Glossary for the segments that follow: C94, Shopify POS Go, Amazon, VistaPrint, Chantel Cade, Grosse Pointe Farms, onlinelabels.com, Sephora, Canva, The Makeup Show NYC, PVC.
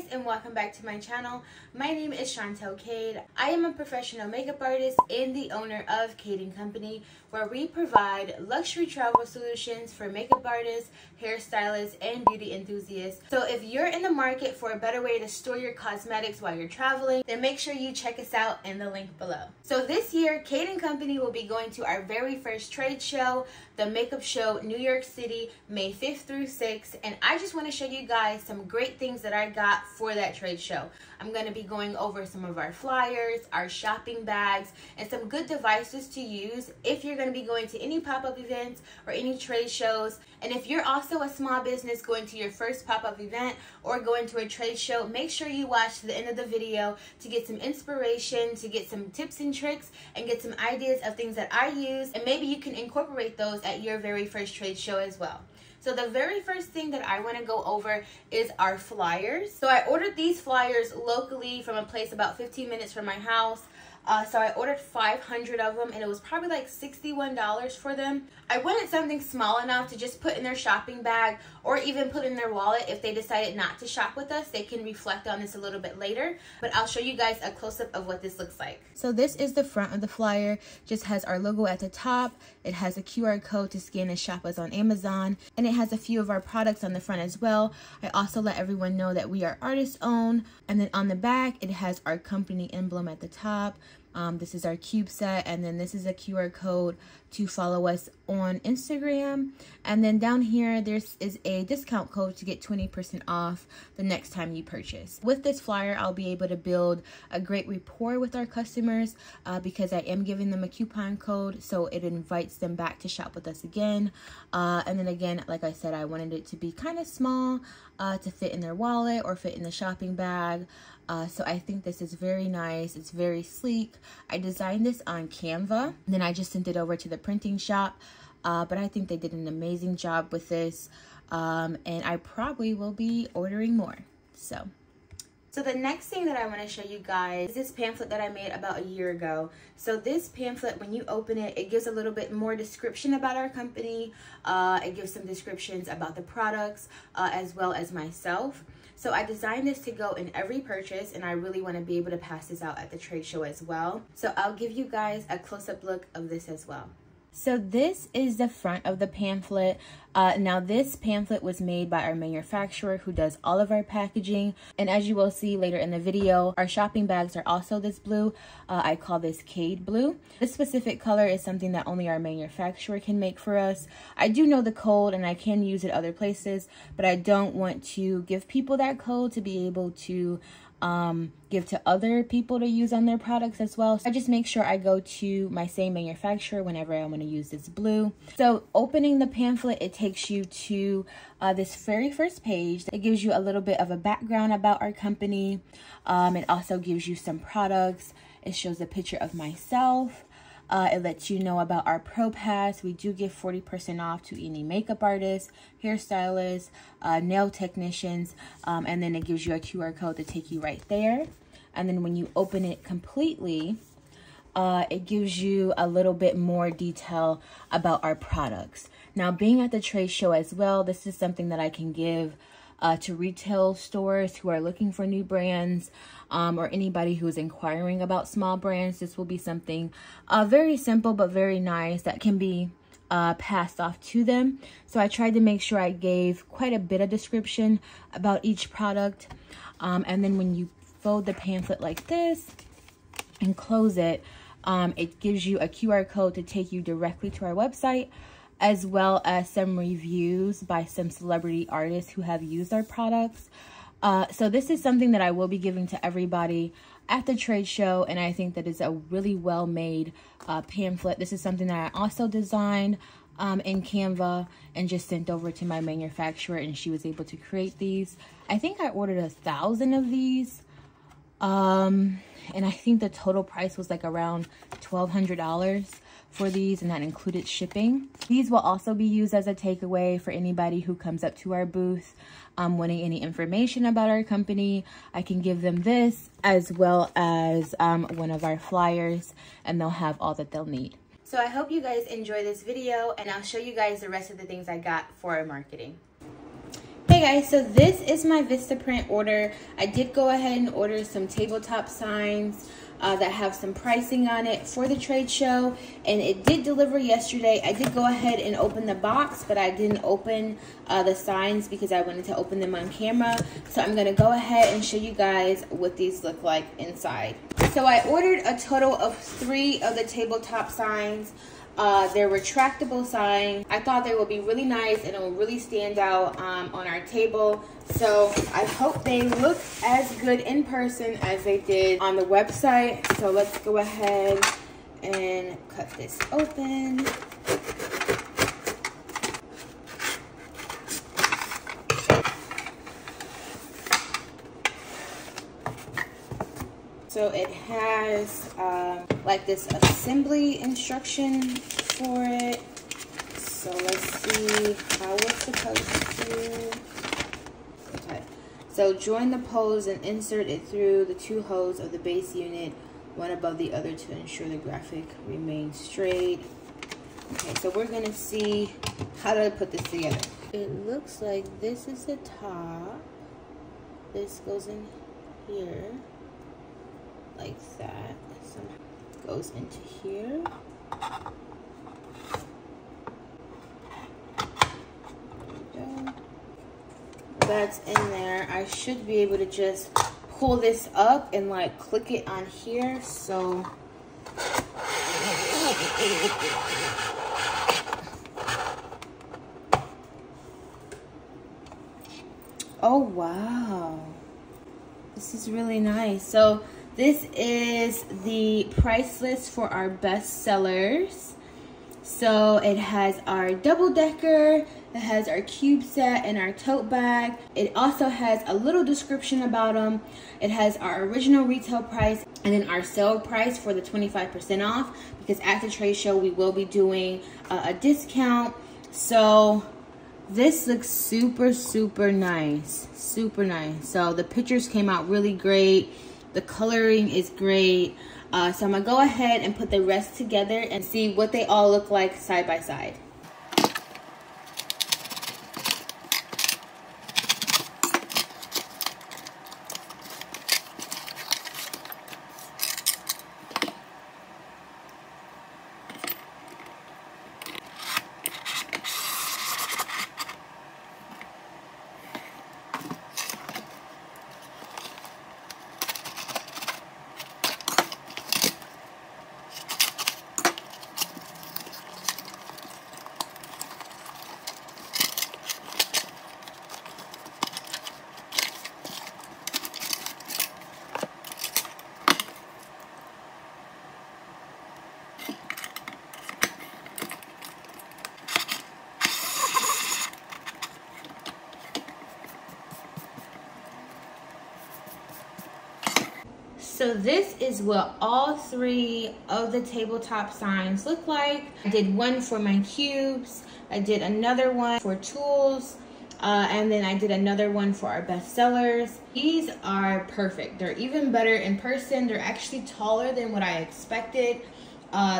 guys, and welcome back to my channel. My name is Chantel Cade. I am a professional makeup artist and the owner of Cade & Company, where we provide luxury travel solutions for makeup artists, hairstylists, and beauty enthusiasts. So if you're in the market for a better way to store your cosmetics while you're traveling, then make sure you check us out in the link below. So this year, Cade & Company will be going to our very first trade show, The Makeup Show New York City, May 5th through 6th, and I just want to show you guys some great things that I got for that trade show. I'm going to be going over some of our flyers, our shopping bags, and some good devices to use if you're going to be going to any pop-up events or any trade shows. And if you're also a small business going to your first pop-up event or going to a trade show, make sure you watch to the end of the video to get some inspiration, to get some tips and tricks, and get some ideas of things that I use, and maybe you can incorporate those at your very first trade show as well. So the very first thing that I want to go over is our flyers. So I ordered these flyers locally from a place about 15 minutes from my house. So I ordered 500 of them, and it was probably like $61 for them. I wanted something small enough to just put in their shopping bag or even put in their wallet if they decided not to shop with us. They can reflect on this a little bit later, but I'll show you guys a close-up of what this looks like. So this is the front of the flyer. It just has our logo at the top. It has a QR code to scan and shop us on Amazon, and it has a few of our products on the front as well. I also let everyone know that we are artist-owned, and then on the back, it has our company emblem at the top. This is our cube set, and then this is a QR code to follow us on Instagram. And then down here, there is a discount code to get 20% off the next time you purchase. With this flyer, I'll be able to build a great rapport with our customers because I am giving them a coupon code, so it invites them back to shop with us again. And then again, like I said, I wanted it to be kind of small to fit in their wallet or fit in the shopping bag. So I think this is very nice. It's very sleek. I designed this on Canva, and then I just sent it over to the printing shop, but I think they did an amazing job with this, and I probably will be ordering more. So the next thing that I want to show you guys is this pamphlet that I made about a year ago. So this pamphlet, when you open it, it gives a little bit more description about our company. It gives some descriptions about the products as well as myself. So I designed this to go in every purchase, and I really want to be able to pass this out at the trade show as well. So I'll give you guys a close-up look of this as well. So this is the front of the pamphlet. Now this pamphlet was made by our manufacturer who does all of our packaging. And as you will see later in the video, our shopping bags are also this blue. I call this Cade Blue. This specific color is something that only our manufacturer can make for us. I do know the code and I can use it other places, but I don't want to give people that code to be able to give to other people to use on their products as well. So I just make sure I go to my same manufacturer whenever I want to use this blue. So opening the pamphlet, it takes you to this very first page. It gives you a little bit of a background about our company. It also gives you some products. It shows a picture of myself. It lets you know about our Pro Pass. We do give 40% off to any makeup artists, hairstylists, nail technicians, and then it gives you a QR code to take you right there. And then when you open it completely, it gives you a little bit more detail about our products. Now, being at the trade show as well, this is something that I can give to retail stores who are looking for new brands, or anybody who is inquiring about small brands. This will be something very simple but very nice that can be passed off to them. So I tried to make sure I gave quite a bit of description about each product. And then when you fold the pamphlet like this and close it, it gives you a QR code to take you directly to our website, as well as some reviews by some celebrity artists who have used our products. So this is something that I will be giving to everybody at the trade show, and I think that is a really well-made pamphlet. This is something that I also designed in Canva and just sent over to my manufacturer, and she was able to create these. I think I ordered 1,000 of these, and I think the total price was like around $1,200 for these, and that included shipping. These will also be used as a takeaway for anybody who comes up to our booth wanting any information about our company. I can give them this as well as one of our flyers, and they'll have all that they'll need. So I hope you guys enjoy this video, and I'll show you guys the rest of the things I got for our marketing. Okay guys, so this is my VistaPrint order. I did go ahead and order some tabletop signs that have some pricing on it for the trade show, and it did deliver yesterday. I did go ahead and open the box, but I didn't open the signs because I wanted to open them on camera. So I'm gonna go ahead and show you guys what these look like inside. So I ordered a total of 3 of the tabletop signs. They're retractable signs. I thought they would be really nice and it will really stand out on our table. So I hope they look as good in person as they did on the website. So let's go ahead and cut this open. So it has like this assembly instruction for it. So let's see how it's supposed to. Okay. So join the poles and insert it through the 2 holes of the base unit, one above the other, to ensure the graphic remains straight. Okay, so we're gonna see how do I put this together. It looks like this is the top. This goes in here. Like that, so it goes into here. There we go. That's in there. I should be able to just pull this up and like click it on here. So oh wow, this is really nice. So this is the price list for our best sellers. So it has our double decker, it has our cube set and our tote bag. It also has a little description about them. It has our original retail price and then our sale price for the 25% off, because at the trade show we will be doing a discount. So this looks super, super nice, super nice. So the pictures came out really great. The coloring is great. So I'm gonna go ahead and put the rest together and see what they all look like side by side. So this is what all 3 of the tabletop signs look like. I did one for my cubes, I did another one for tools, and then I did another one for our best sellers. These are perfect. They're even better in person. They're actually taller than what I expected.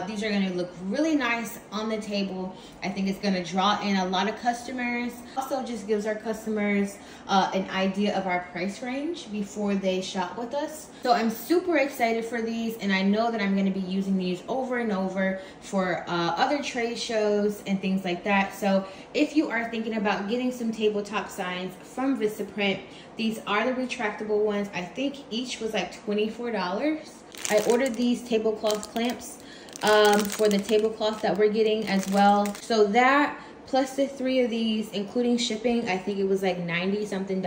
These are gonna look really nice on the table. I think it's gonna draw in a lot of customers. Also just gives our customers an idea of our price range before they shop with us. So I'm super excited for these, and I know that I'm gonna be using these over and over for other trade shows and things like that. So if you are thinking about getting some tabletop signs from VistaPrint, these are the retractable ones. I think each was like $24. I ordered these tablecloth clamps for the tablecloth that we're getting as well. So that plus the 3 of these, including shipping, I think it was like $90 something.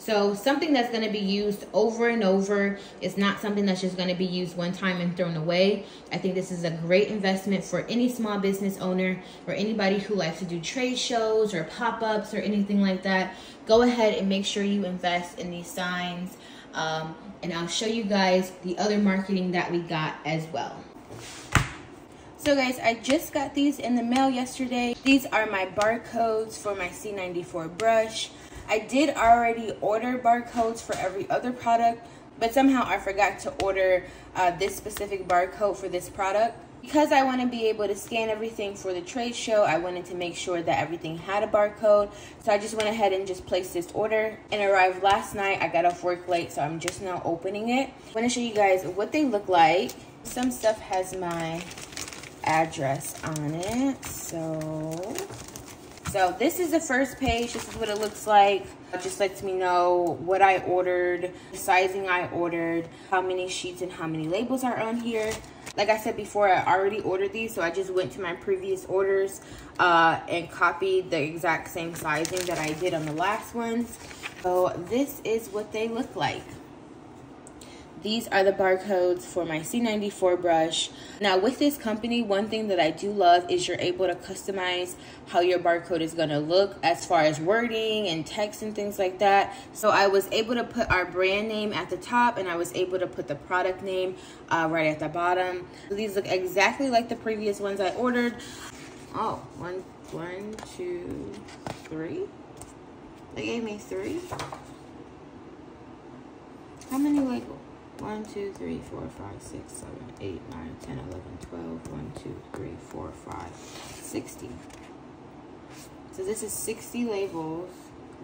So something that's going to be used over and over. It's not something that's just going to be used one time and thrown away. I think this is a great investment for any small business owner or anybody who likes to do trade shows or pop-ups or anything like that. Go ahead and make sure you invest in these signs, and I'll show you guys the other marketing that we got as well. So guys, I just got these in the mail yesterday. These are my barcodes for my C94 brush. I did already order barcodes for every other product, but somehow I forgot to order this specific barcode for this product. Because I want to be able to scan everything for the trade show, I wanted to make sure that everything had a barcode. So I just went ahead and just placed this order and arrived last night. I got off work late, so I'm just now opening it. I want to show you guys what they look like. Some stuff has my address on it. So this is the first page. This is what it looks like. It just lets me know what I ordered, the sizing I ordered, how many sheets and how many labels are on here. Like I said before, I already ordered these, so I just went to my previous orders and copied the exact same sizing that I did on the last ones. So this is what they look like. These are the barcodes for my C94 brush. Now with this company, one thing that I do love is you're able to customize how your barcode is gonna look as far as wording and text and things like that. So I was able to put our brand name at the top, and I was able to put the product name right at the bottom. These look exactly like the previous ones I ordered. Oh, one, two, three. They gave me three. How many labels? 1, 2, 3, 4, 5, 6, 7, 8, 9, 10, 11, 12, 1, 2, 3, 4, 5, 60. So this is 60 labels.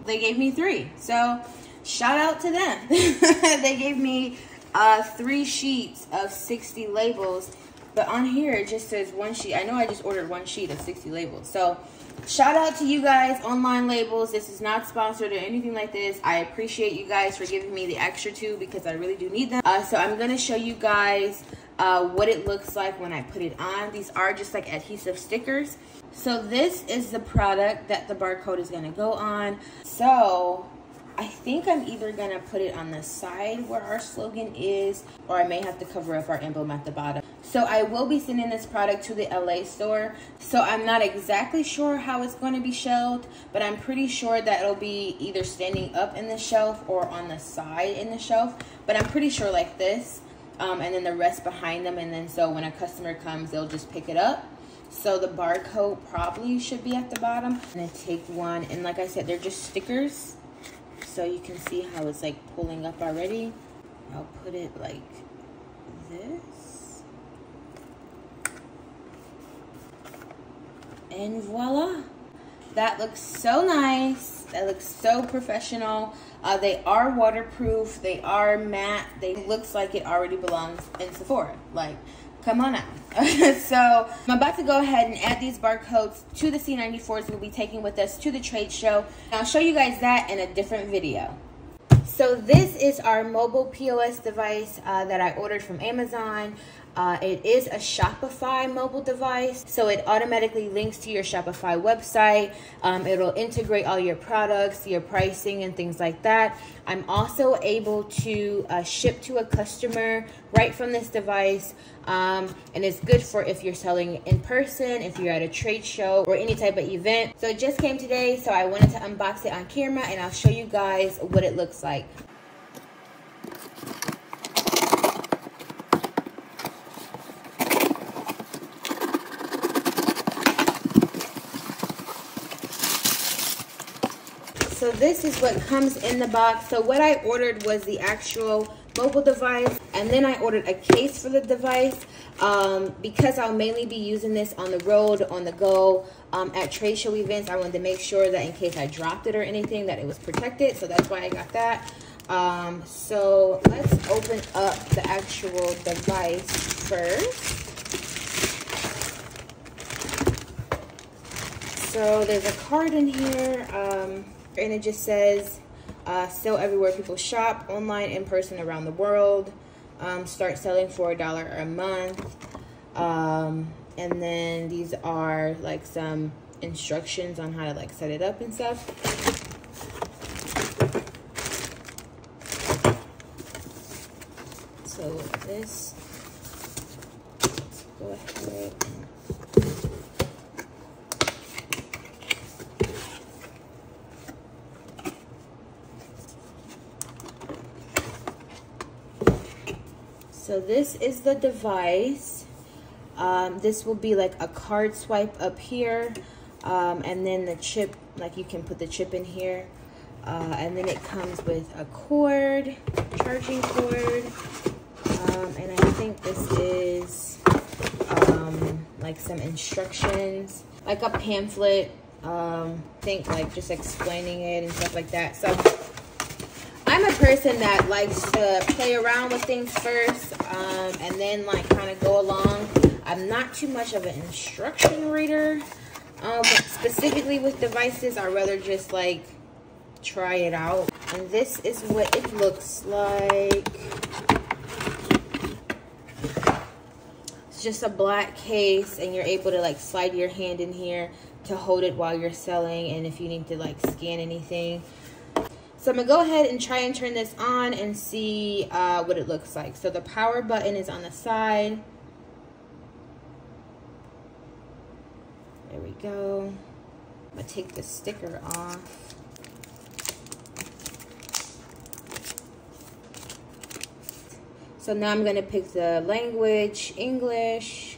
They gave me three. So shout out to them. They gave me three sheets of 60 labels. But on here, it just says one sheet. I know I just ordered one sheet of 60 labels. So shout out to you guys, Online Labels. This is not sponsored or anything like this. I appreciate you guys for giving me the extra two because I really do need them. So I'm going to show you guys what it looks like when I put it on. These are just like adhesive stickers. So this is the product that the barcode is going to go on. So I think I'm either going to put it on the side where our slogan is, or I may have to cover up our emblem at the bottom. So I will be sending this product to the LA store. So I'm not exactly sure how it's going to be shelved, but I'm pretty sure that it'll be either standing up in the shelf or on the side in the shelf. But I'm pretty sure like this, and then the rest behind them. And then so when a customer comes, they'll just pick it up. So the barcode probably should be at the bottom. I'm going to take one. And like I said, they're just stickers. So you can see how it's like pulling up already. I'll put it like this. And voila, that looks so nice. That looks so professional. They are waterproof. They are matte. They looks like it already belongs in Sephora. Like, come on out. So I'm about to go ahead and add these barcodes to the C94s we'll be taking with us to the trade show. And I'll show you guys that in a different video. So this is our mobile POS device that I ordered from Amazon. It is a Shopify mobile device, so it automatically links to your Shopify website. It'll integrate all your products, your pricing, and things like that. I'm also able to ship to a customer right from this device, and it's good for if you're selling in person, if you're at a trade show, or any type of event. So it just came today, so I wanted to unbox it on camera, and I'll show you guys what it looks like. So this is what comes in the box. So what I ordered was the actual mobile device, and then I ordered a case for the device because I'll mainly be using this on the road, on the go, at trade show events. I wanted to make sure that in case I dropped it or anything that it was protected, so that's why I got that. So let's open up the actual device first. So there's a card in here. And it just says, sell everywhere people shop, online, in person, around the world. Start selling for $1 a month. And then these are like some instructions on how to like set it up and stuff. So this, let's go ahead and so this is the device. This will be like a card swipe up here, and then the chip, like you can put the chip in here, and then it comes with a cord, charging cord, and I think this is like some instructions, like a pamphlet, think like just explaining it and stuff like that. So I'm a person that likes to play around with things first, and then like kind of go along. I'm not too much of an instruction reader, specifically with devices. I'd rather just like try it out. And this is what it looks like. It's just a black case, and you're able to like slide your hand in here to hold it while you're selling, and if you need to like scan anything. So I'm gonna go ahead and try and turn this on and see what it looks like. So the power button is on the side. There we go. I'm gonna take the sticker off. So now I'm gonna pick the language, English,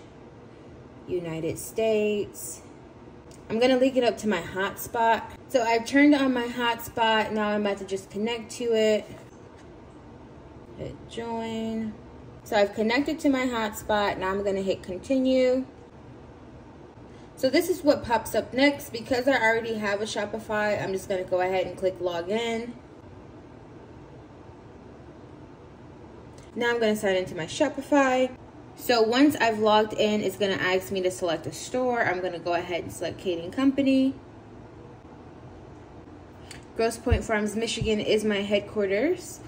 United States. I'm gonna link it up to my hotspot. So I've turned on my hotspot. Now I'm about to just connect to it. Hit join. So I've connected to my hotspot. Now I'm gonna hit continue. So this is what pops up next. Because I already have a Shopify, I'm just gonna go ahead and click login. Now I'm gonna sign into my Shopify. So once I've logged in, it's gonna ask me to select a store. I'm gonna go ahead and select Cade & Company. Grosse Pointe Farms, Michigan is my headquarters.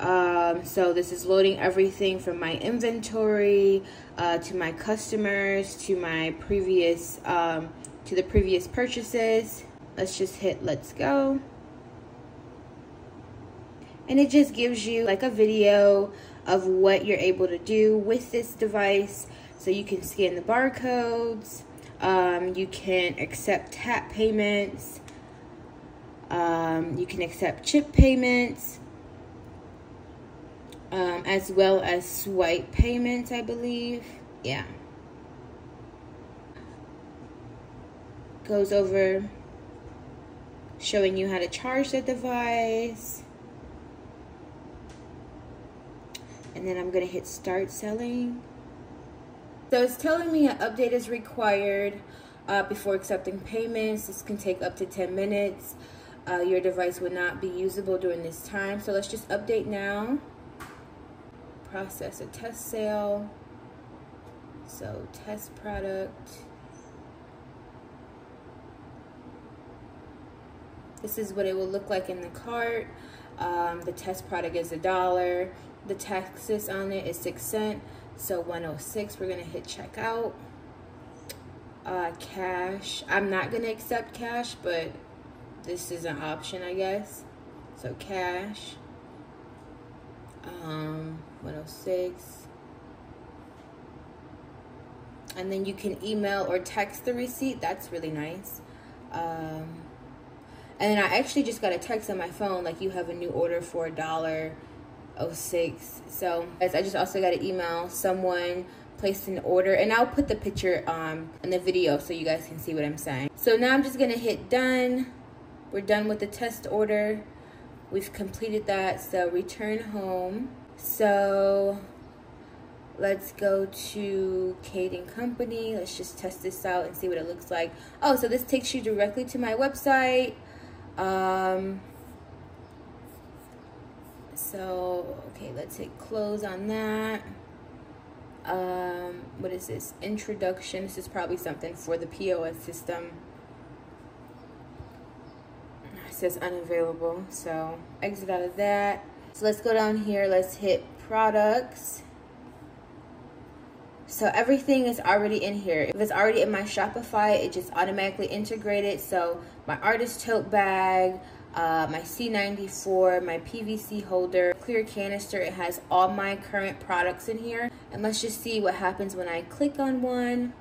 So this is loading everything from my inventory to my customers, to my previous, to the previous purchases. Let's just hit let's go. And it just gives you like a video of what you're able to do with this device. So you can scan the barcodes, you can accept tap payments, you can accept chip payments, as well as swipe payments, I believe. Yeah. Goes over showing you how to charge the device. And then I'm gonna hit start selling. So it's telling me an update is required before accepting payments. This can take up to 10 minutes. Your device would not be usable during this time. So let's just update now. Process a test sale. So test product. This is what it will look like in the cart. The test product is $1. The taxes on it is 6 cents, so 106. We're gonna hit checkout. Cash. I'm not gonna accept cash, but this is an option, I guess. So cash. 106. And then you can email or text the receipt. That's really nice. And then I actually just got a text on my phone like you have a new order for $1.06. So as I just also got an email, someone placed an order, and I'll put the picture in the video so you guys can see what I'm saying. So now I'm just gonna hit done. We're done with the test order. We've completed that, so return home. So let's go to Cade & Company. Let's just test this out and see what it looks like. Oh, so this takes you directly to my website. So, okay, let's hit close on that. What is this? Introduction. This is probably something for the POS system. It says unavailable, so exit out of that. So let's go down here. Let's hit products. So everything is already in here. If it's already in my Shopify, it just automatically integrated. So my artist tote bag, my C94, my PVC holder, clear canister. It has all my current products in here. And let's just see what happens when I click on one.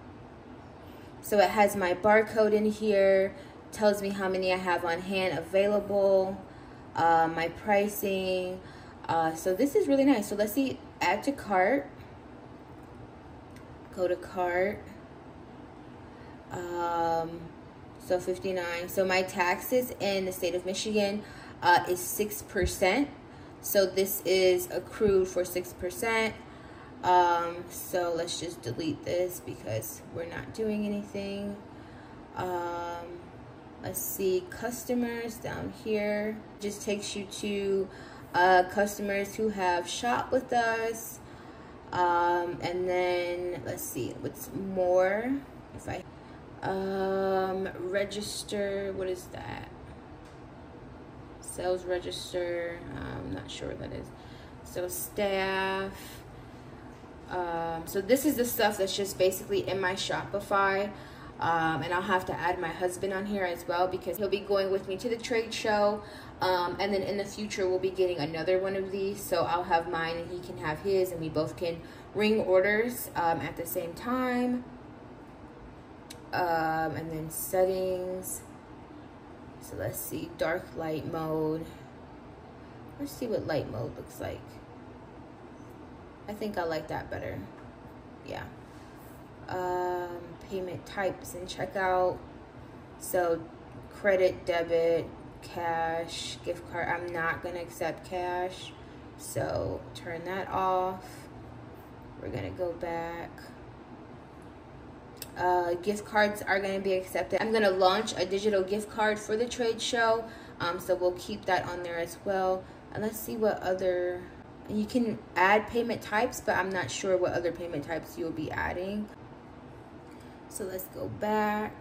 So it has my barcode in here, tells me how many I have on hand available, my pricing. So this is really nice. So let's see, add to cart, go to cart. So 59. So my taxes in the state of Michigan is 6%. So this is accrued for 6%. So let's just delete this because we're not doing anything. Let's see, customers down here just takes you to customers who have shopped with us. And then let's see what's more. If I register, what is that? Sales register, I'm not sure what that is. So staff. So this is the stuff that's just basically in my Shopify. And I'll have to add my husband on here as well because he'll be going with me to the trade show. And then in the future, we'll be getting another one of these. So I'll have mine and he can have his, and we both can ring orders at the same time. And then settings. So let's see, dark light mode. Let's see what light mode looks like. I think I like that better. Yeah. Payment types and checkout. So credit, debit, cash, gift card. I'm not gonna accept cash, so turn that off. We're gonna go back. Gift cards are gonna be accepted. I'm gonna launch a digital gift card for the trade show, so we'll keep that on there as well. And let's see what other, you can add payment types, but I'm not sure what other payment types you'll be adding. So let's go back.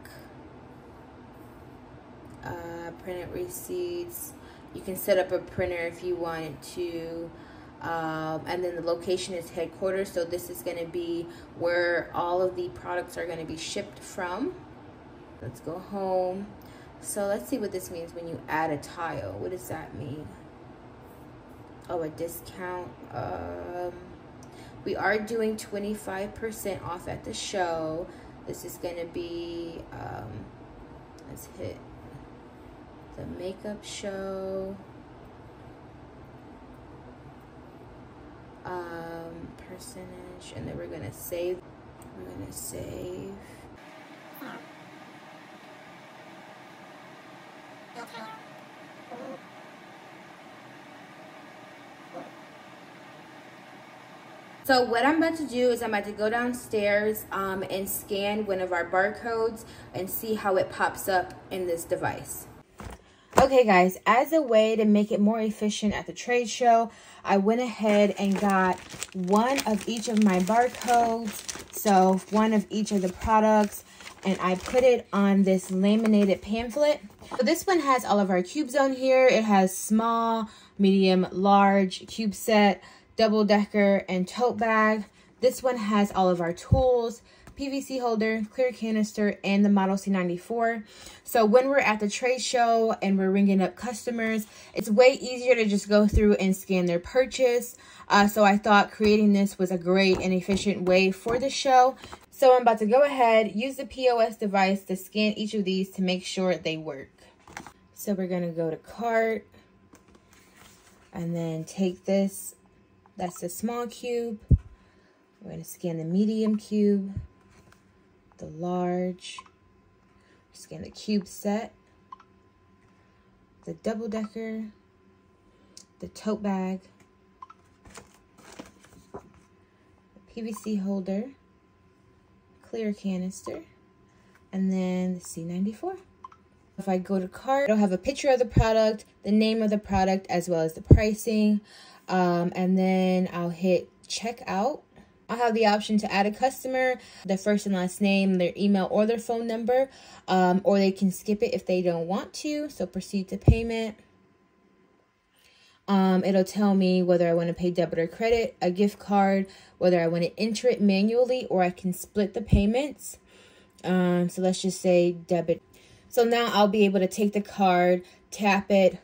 Printed receipts. You can set up a printer if you wanted to. And then the location is headquarters. So this is gonna be where all of the products are gonna be shipped from. Let's go home. So let's see what this means when you add a tile. What does that mean? Oh, a discount. We are doing 25% off at the show. This is gonna be, let's hit The Makeup Show. Percentage, and then we're gonna save. We're gonna save. So what I'm about to do is I'm about to go downstairs and scan one of our barcodes and see how it pops up in this device. Okay guys, as a way to make it more efficient at the trade show, I went ahead and got one of each of my barcodes, so one of each of the products, and I put it on this laminated pamphlet. So this one has all of our cubes on here. It has small, medium, large, cube set, double decker, and tote bag. This one has all of our tools, PVC holder, clear canister, and the model C94. So when we're at the trade show and we're ringing up customers, it's way easier to just go through and scan their purchase. So I thought creating this was a great and efficient way for the show. So I'm about to go ahead, use the POS device to scan each of these to make sure they work. So we're gonna go to cart and then take this. That's the small cube. We're gonna scan the medium cube, the large, scan the cube set, the double decker, the tote bag, the PVC holder, clear canister, and then the C94. If I go to cart, it'll have a picture of the product, the name of the product, as well as the pricing. And then I'll hit checkout. I'll have the option to add a customer, their first and last name, their email, or their phone number, or they can skip it if they don't want to. So proceed to payment. It'll tell me whether I want to pay debit or credit, a gift card, whether I want to enter it manually, or I can split the payments. So let's just say debit. So now I'll be able to take the card, tap it,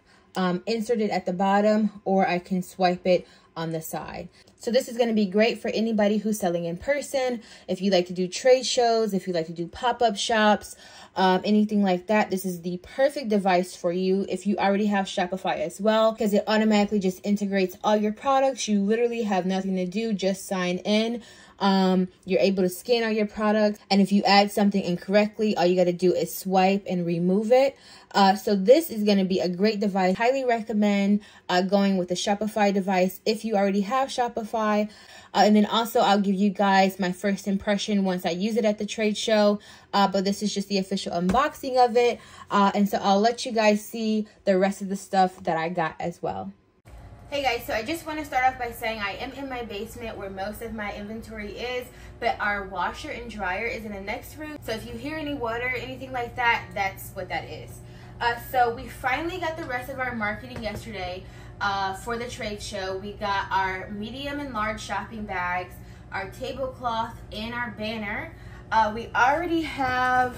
insert it at the bottom, or I can swipe it on the side. So this is going to be great for anybody who's selling in person. If you like to do trade shows, if you like to do pop-up shops, anything like that, this is the perfect device for you. If you already have Shopify as well, because it automatically just integrates all your products. You literally have nothing to do, just sign in. You're able to scan all your products, and if you add something incorrectly, all you got to do is swipe and remove it. So this is going to be a great device. Highly recommend going with the Shopify device if you already have Shopify. And then also I'll give you guys my first impression once I use it at the trade show. But this is just the official unboxing of it. And so I'll let you guys see the rest of the stuff that I got as well. Hey guys, so I just want to start off by saying I am in my basement where most of my inventory is, but our washer and dryer is in the next room. So if you hear any water, anything like that, that's what that is. So we finally got the rest of our marketing yesterday for the trade show. We got our medium and large shopping bags, our tablecloth, and our banner. We already have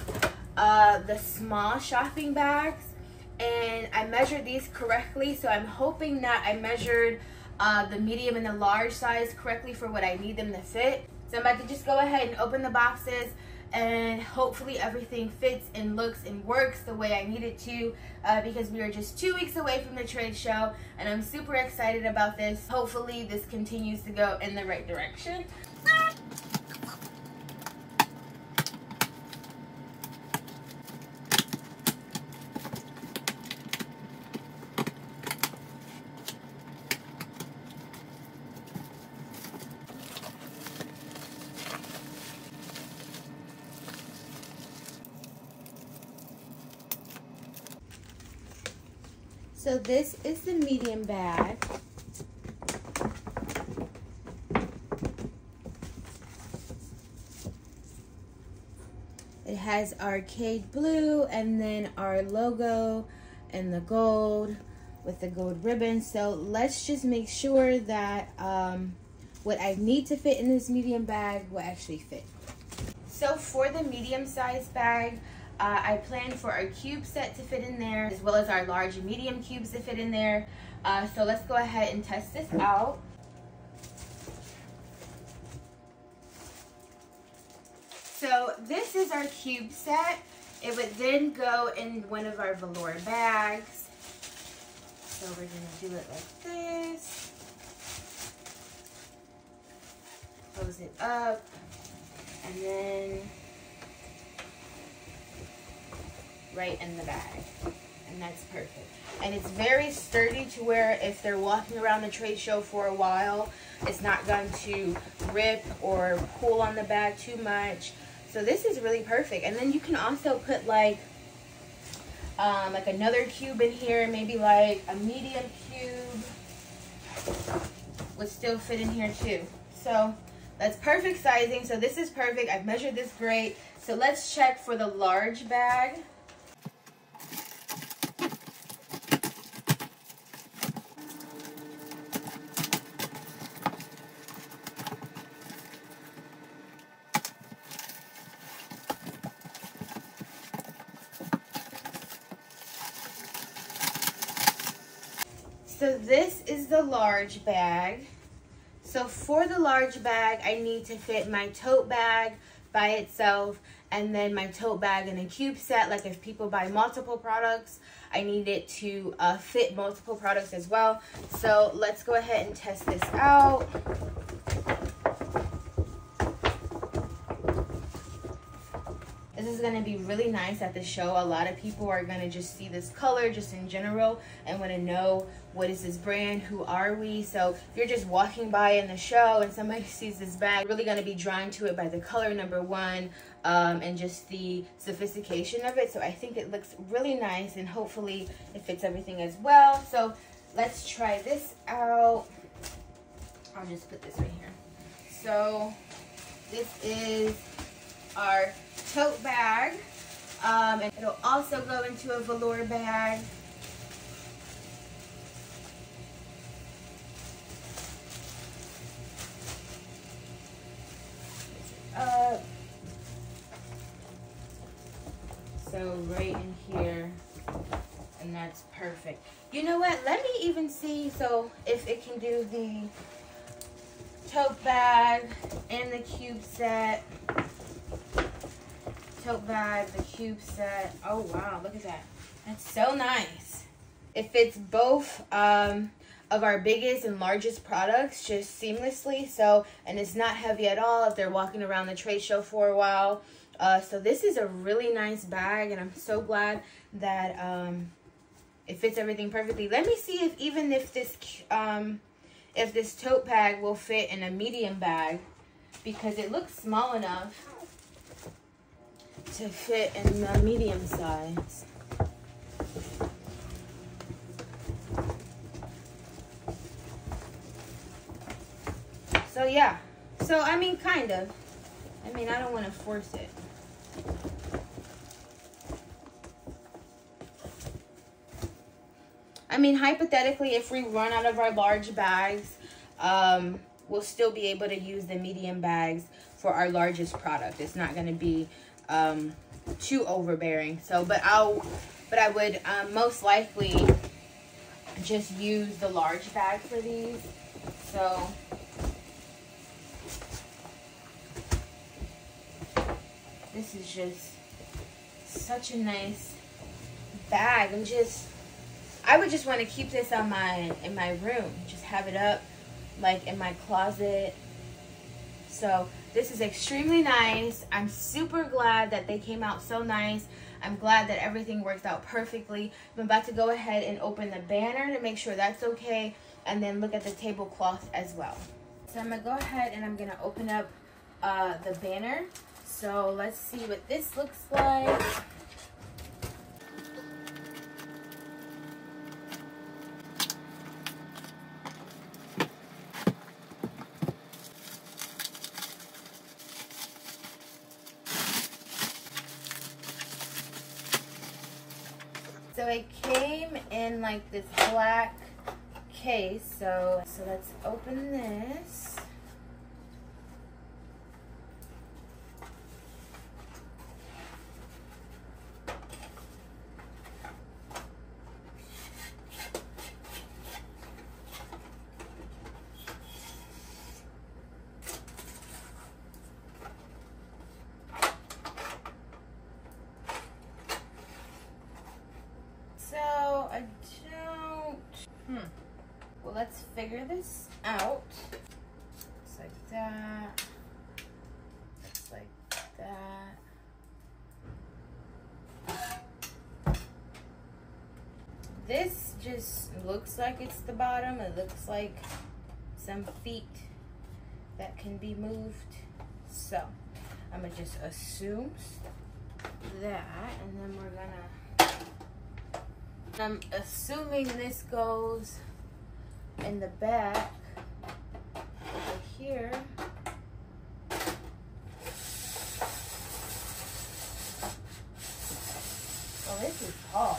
the small shopping bags. And I measured these correctly, so I'm hoping that I measured the medium and the large size correctly for what I need them to fit. So I'm about to just go ahead and open the boxes, and hopefully everything fits and looks and works the way I need it to, because we are just 2 weeks away from the trade show and I'm super excited about this. Hopefully this continues to go in the right direction. So this is the medium bag. It has arcade blue and then our logo and the gold with the gold ribbon. So let's just make sure that what I need to fit in this medium bag will actually fit. So for the medium sized bag, I planned for our cube set to fit in there, as well as our large and medium cubes to fit in there. So let's go ahead and test this out. So this is our cube set. It would then go in one of our velour bags. So we're going to do it like this. Close it up. And then right in the bag, and that's perfect. And it's very sturdy to where if they're walking around the trade show for a while, it's not going to rip or pull on the bag too much. So this is really perfect. And then you can also put like another cube in here, maybe like a medium cube would still fit in here too. So that's perfect sizing. So this is perfect. I've measured this great. So let's check for the large bag. So this is the large bag. So for the large bag, I need to fit my tote bag by itself, and then my tote bag in a cube set. Like if people buy multiple products, I need it to fit multiple products as well. So let's go ahead and test this out. Is going to be really nice at the show. A lot of people are going to just see this color just in general and want to know, what is this brand, who are we? So if you're just walking by in the show and somebody sees this bag, really going to be drawn to it by the color, number one, and just the sophistication of it. So I think it looks really nice, and hopefully it fits everything as well. So let's try this out. I'll just put this right here. So this is our tote bag, and it'll also go into a velour bag. Up. So right in here, and that's perfect. You know what, let me even see so if it can do the tote bag and the cube set. Tote bag, the cube set. Oh wow, look at that. That's so nice. It fits both of our biggest and largest products just seamlessly. So, and it's not heavy at all if they're walking around the trade show for a while. So this is a really nice bag, and I'm so glad that it fits everything perfectly. Let me see if even if this if this tote bag will fit in a medium bag, because it looks small enough to fit in the medium size. So yeah, so I mean, kind of, I mean, I don't want to force it. I mean, hypothetically, if we run out of our large bags, we'll still be able to use the medium bags for our largest product. It's not going to be too overbearing. So, but I would most likely just use the large bag for these. So, this is just such a nice bag. I'm just, I would just want to keep this on in my room, just have it up like in my closet. So this is extremely nice. I'm super glad that they came out so nice. I'm glad that everything worked out perfectly. I'm about to go ahead and open the banner to make sure that's okay, and then look at the tablecloth as well. So I'm gonna go ahead and I'm gonna open up the banner. So let's see what this looks like. So it came in like this black case, so let's open this. Let's figure this out. Just like that. Just like that. This just looks like it's the bottom. It looks like some feet that can be moved. So I'm gonna just assume that, and then we're gonna, I'm assuming this goes in the back over here. Oh, this is tall.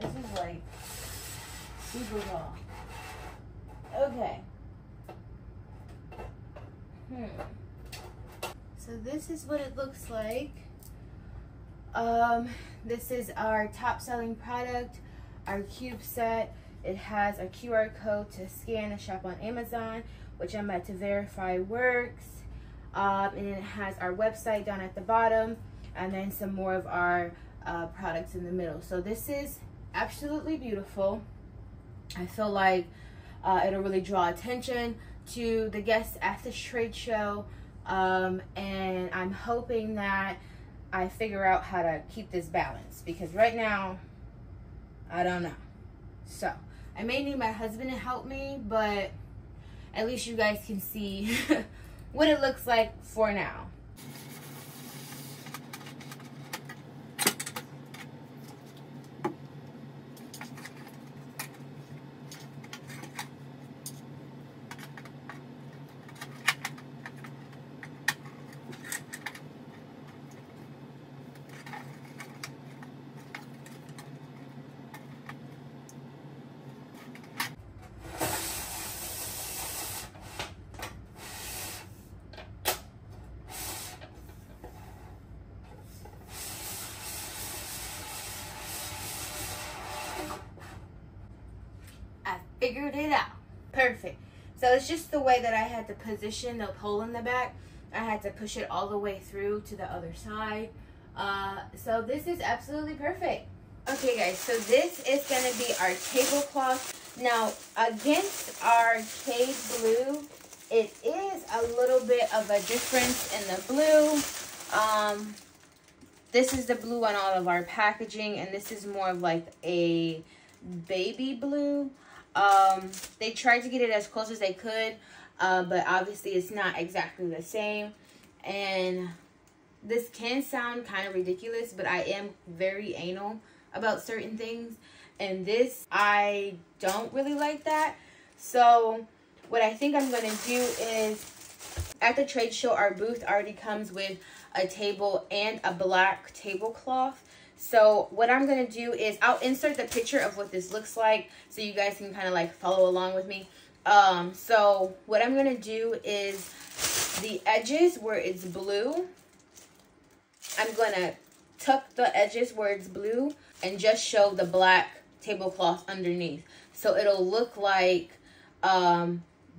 This is like super tall. Okay. So this is what it looks like. This is our top-selling product, our cube set. It has a QR code to scan and shop on Amazon, which I'm about to verify works. And then it has our website down at the bottom, and then some more of our products in the middle. So this is absolutely beautiful. I feel like it'll really draw attention to the guests at this trade show. And I'm hoping that I figure out how to keep this balance, because right now, I don't know. So I may need my husband to help me, but at least you guys can see what it looks like for now. Figured it out. Perfect. So it's just the way that I had to position the pole in the back. I had to push it all the way through to the other side. So this is absolutely perfect. Okay guys, so this is gonna be our tablecloth. Now against our Cade blue, it is a little bit of a difference in the blue. This is the blue on all of our packaging, and this is more of like a baby blue. They tried to get it as close as they could, but obviously it's not exactly the same. And this can sound kind of ridiculous, but I am very anal about certain things. And this, I don't really like that. So what I think I'm going to do is, at the trade show, our booth already comes with a table and a black tablecloth. So what I'm going to do is I'll insert the picture of what this looks like so you guys can kind of like follow along with me. So what I'm going to do is the edges where it's blue, I'm going to tuck the edges where it's blue and just show the black tablecloth underneath. So it'll look like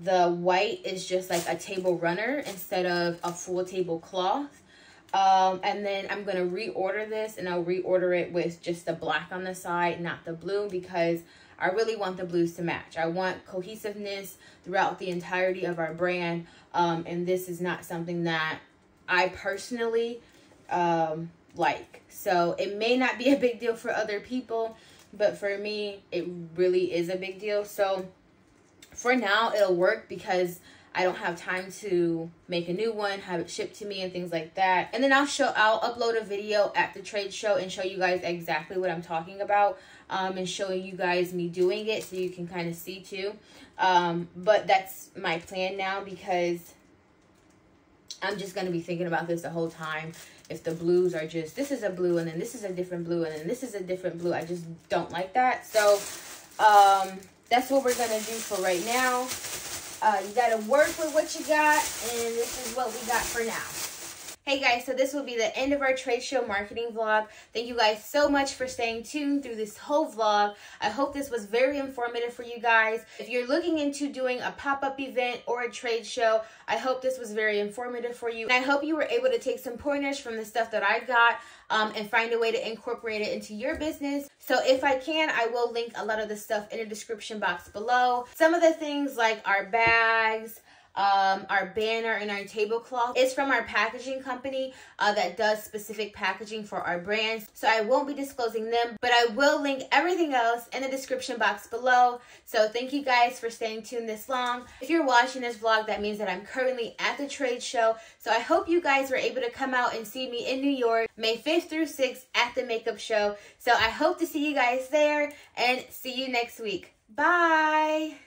the white is just like a table runner instead of a full tablecloth. And then I'm going to reorder this, and I'll reorder it with just the black on the side, not the blue, because I really want the blues to match. I want cohesiveness throughout the entirety of our brand. And this is not something that I personally like. So it may not be a big deal for other people, but for me, it really is a big deal. So for now, it'll work because I don't have time to make a new one, have it shipped to me and things like that. And then I'll upload a video at the trade show and show you guys exactly what I'm talking about, and showing you guys me doing it so you can kind of see too. But that's my plan now, because I'm just going to be thinking about this the whole time. If the blues are just, this is a blue and then this is a different blue and then this is a different blue, I just don't like that. So that's what we're going to do for right now. You got to work with what you got, and this is what we got for now. Hey guys, so this will be the end of our trade show marketing vlog. Thank you guys so much for staying tuned through this whole vlog. I hope this was very informative for you guys. If you're looking into doing a pop-up event or a trade show, I hope this was very informative for you. And I hope you were able to take some pointers from the stuff that I got and find a way to incorporate it into your business. So if I can, I will link a lot of the stuff in the description box below. Some of the things like our bags, our banner and our tablecloth is from our packaging company that does specific packaging for our brands, so I won't be disclosing them, but I will link everything else in the description box below. So thank you guys for staying tuned this long. If you're watching this vlog, that means that I'm currently at the trade show, so I hope you guys were able to come out and see me in New York May 5th through 6th at the Makeup Show. So I hope to see you guys there, and see you next week. Bye.